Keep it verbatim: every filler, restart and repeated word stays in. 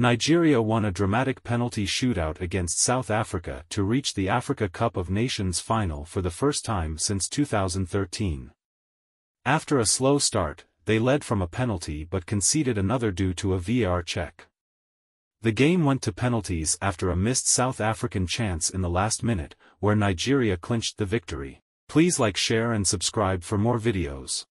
Nigeria won a dramatic penalty shootout against South Africa to reach the Africa Cup of Nations final for the first time since two thousand thirteen. After a slow start, they led from a penalty but conceded another due to a V A R check. The game went to penalties after a missed South African chance in the last minute, where Nigeria clinched the victory. Please like, share and subscribe for more videos.